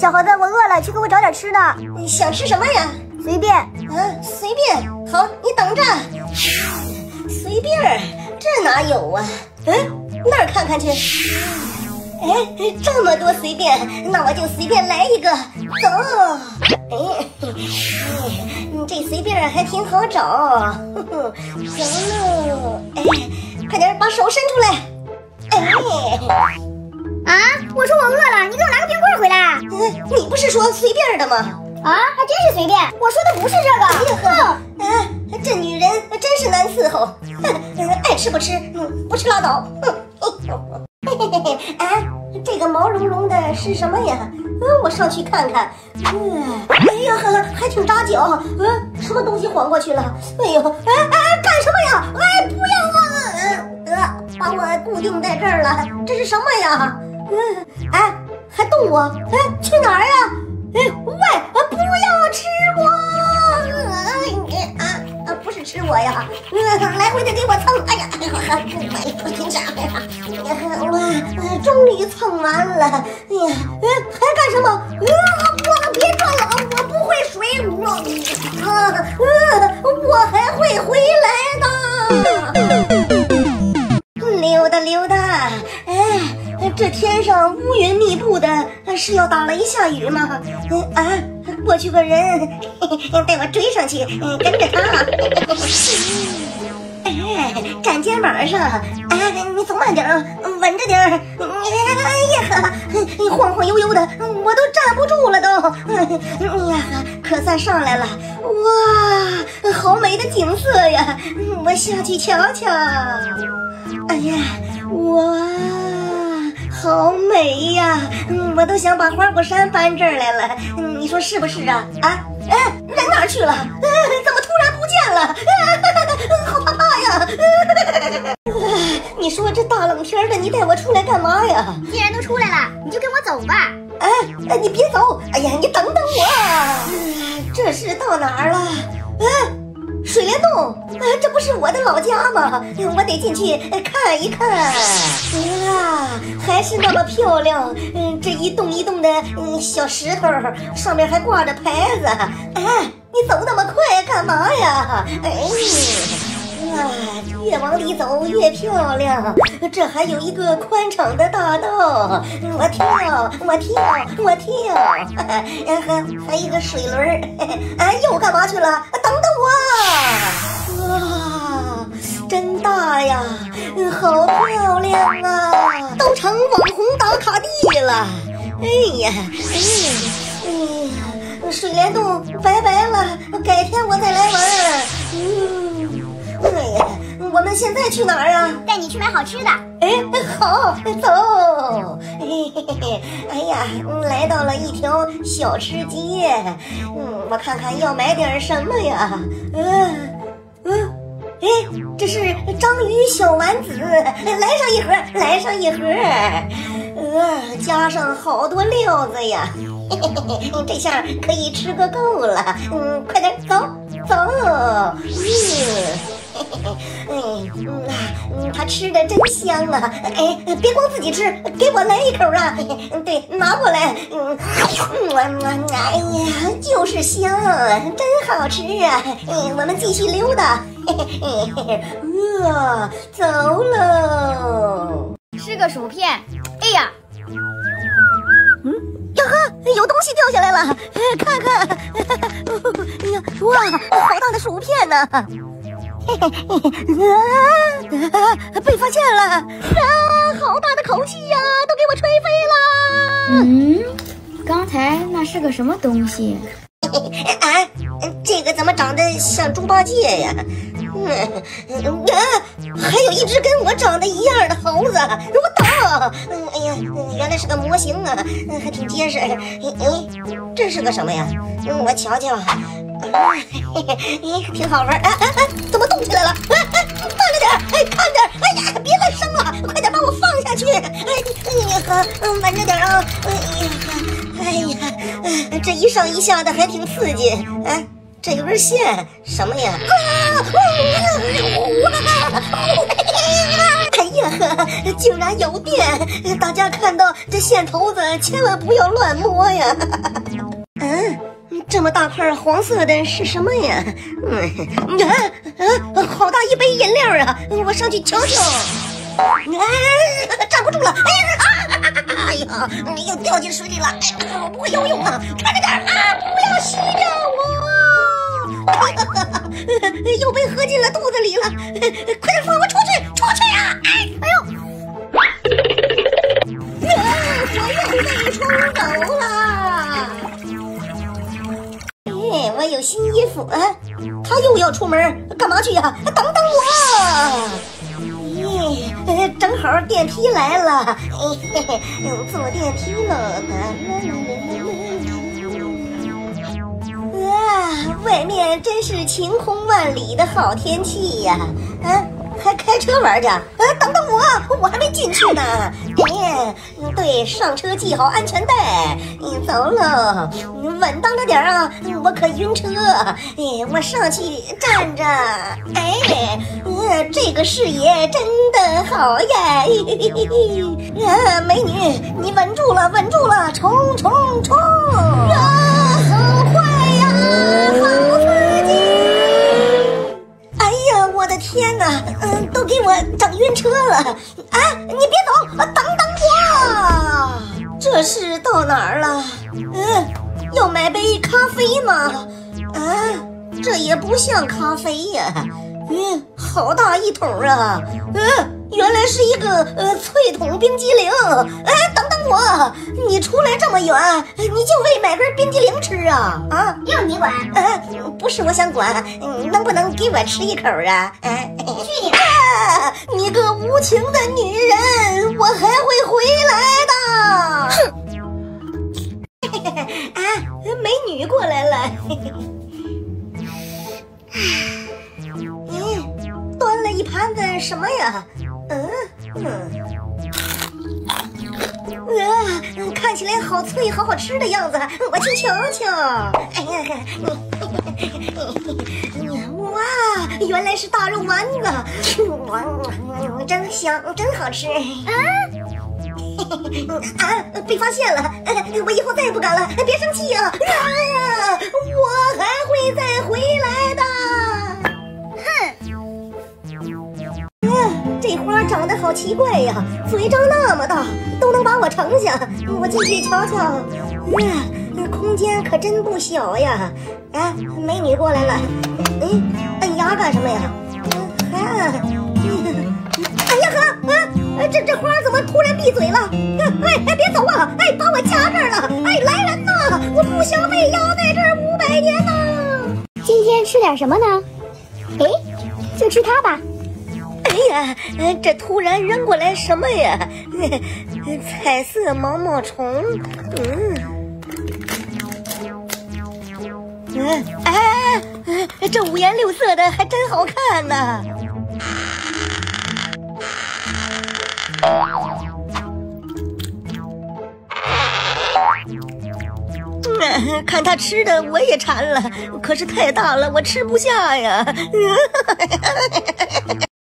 小猴子，我饿了，去给我找点吃的。你想吃什么呀？随便。嗯，随便。好，你等着。随便？这哪有啊？嗯，那儿看看去。哎，这么多随便，那我就随便来一个。走。 哎，这随便还挺好找，呵呵，行喽！哎，快点把手伸出来！哎，啊，我说我饿了，你给我拿个冰棍回来。嗯，你不是说随便的吗？啊，还真是随便，我说的不是这个。哎呦，啊，这女人真是难伺候，爱吃不吃，不吃拉倒。嘿嘿嘿嘿，啊。 这个毛茸茸的是什么呀？我上去看看。哎呀，还挺扎脚。什么东西晃过去了？哎呦，哎，干什么呀？哎，不要啊！把我固定在这儿了。这是什么呀？哎，还动我？哎，去哪儿呀？哎，喂，不要吃我！啊，不是吃我呀！来回的给我蹭。哎呀，不停下。哇，终于蹭完了！哎呀，还干什么？我别转了，我不会水母，我还会回来的。溜达溜达，哎，这天上乌云密布的，是要打雷下雨吗？啊，过去个人，带我追上去，跟着他。 站肩膀上，哎，你走慢点啊，稳着点儿。哎呀，晃晃悠悠的，我都站不住了都。哎呀，可算上来了，哇，好美的景色呀！我下去瞧瞧。哎呀，哇！ 好美呀！我都想把花果山搬这儿来了，你说是不是啊？啊，哎，人哪儿去了？怎么突然不见了？好怕怕呀！你说这大冷天的，你带我出来干嘛呀？既然都出来了，你就跟我走吧。哎，你别走！哎呀，你等等我。这是到哪儿了？哎。 水帘洞，这不是我的老家吗？我得进去看一看。啊，还是那么漂亮。这一栋一栋的，小石头上面还挂着牌子。哎，你走那么快干嘛呀？哎，啊，越往里走越漂亮。这还有一个宽敞的大道，我跳，我跳，我跳。还一个水轮。哎，又干嘛去了？等等我。 哇，真大呀！好漂亮啊，都成网红打卡地了。哎呀，水帘洞拜拜了，改天我再来玩。哎呀，我们现在去哪儿啊？带你去买好吃的。哎，好，走。哎呀，来到了一条小吃街。我看看要买点什么呀？哎，这是章鱼小丸子，来上一盒，来上一盒，加上好多料子呀，嘿嘿嘿，这下可以吃个够了，快点走走，他吃的真香啊，哎，别光自己吃，给我来一口啊，对，拿过来，哎呀，就是香，真好吃啊，我们继续溜达。 走喽！吃个薯片。哎呀，呀呵，有东西掉下来了，看看，呀，哇，好大的薯片呢！嘿嘿嘿，被发现了！啊，好大的口气呀，都给我吹飞了！刚才那是个什么东西？啊，这个怎么长得像猪八戒呀？ 还有一只跟我长得一样的猴子，我打！哎呀，原来是个模型啊，还挺结实。哎，这是个什么呀？我瞧瞧，挺好玩。哎，怎么动起来了？哎，慢着点，哎，看点，哎呀，别乱生了，快点把我放下去。哎呀，慢着点啊。哎呀，这一上一下的还挺刺激。哎。 这根线什么呀？啊！哎电竟然有电！大家看到这线头子千万不要乱摸呀！嗯，这么大块黄色的是什么呀？好大一杯饮料啊！我上去瞧瞧。哎，站不住了！哎呀，又掉进水里了！我不会游泳啊，看着点啊！不要吸呀我！又被喝进了肚子里了，快点放我出去！出去啊！哎呦，我又被冲走了。哎，我有新衣服啊！他又要出门，干嘛去呀？等等我！哎，正好电梯来了，坐电梯了。外面真是晴空万里的好天气呀！啊，还开车玩去？啊，等等我，我还没进去呢。哎，对，上车系好安全带。走喽，稳当着点啊，我可晕车。哎，我上去站着。哎，这个视野真的好呀！啊，美女，你稳住了，稳住了，冲冲冲！啊，好快呀！好刺激！哎呀，我的天哪！都给我整晕车了！哎，你别走，等等我！这是到哪儿了？要买杯咖啡吗？啊，这也不像咖啡呀！好大一桶啊！原来是一个脆桶冰激凌。哎，等等我！你出来这么远，你就为买根冰激凌吃啊？啊，要你管？不是我想管，能不能给我吃一口啊？去你的！你个无情的女人，我还会回来的。哼！啊，美女过来了。端了一盘子什么呀？看起来好脆，好好吃的样子，我去瞧瞧。哎呀，哇，原来是大肉丸子，真香，真好吃啊！被发现了，我以后再也不敢了，别生气啊！我还会再回来的。这花长得好奇怪呀，嘴张那么大，都能把我盛下。我进去瞧瞧，空间可真不小呀！啊，美女过来了，摁牙干什么呀？哎呀呵，这花怎么突然闭嘴了？哎，别走啊！哎，把我夹这儿了！哎，来人呐，我不想被压在这儿500年呐！今天吃点什么呢？哎，就吃它吧。哎呀，这突然扔过来什么呀？彩色毛毛虫。这5颜6色的还真好看呢。看他吃的我也馋了，可是太大了，我吃不下呀。